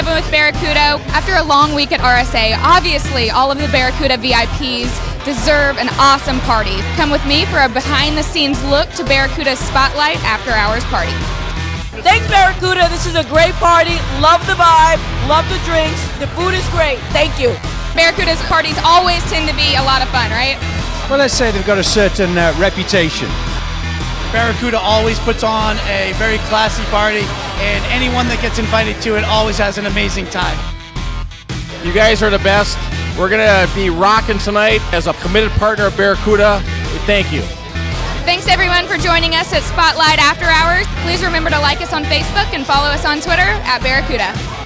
Devin with Barracuda. After a long week at RSA, obviously all of the Barracuda VIPs deserve an awesome party. Come with me for a behind-the-scenes look to Barracuda's Spotlight After Hours Party. Thanks, Barracuda. This is a great party. Love the vibe, love the drinks. The food is great. Thank you. Barracuda's parties always tend to be a lot of fun, right? Well, let's say they've got a certain reputation. Barracuda always puts on a very classy party, and anyone that gets invited to it always has an amazing time. You guys are the best. We're going to be rocking tonight as a committed partner of Barracuda. Thank you. Thanks, everyone, for joining us at Spotlight After Hours. Please remember to like us on Facebook and follow us on Twitter at Barracuda.